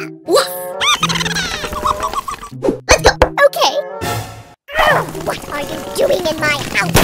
Yes! Let's go! Okay! What are you doing in my house?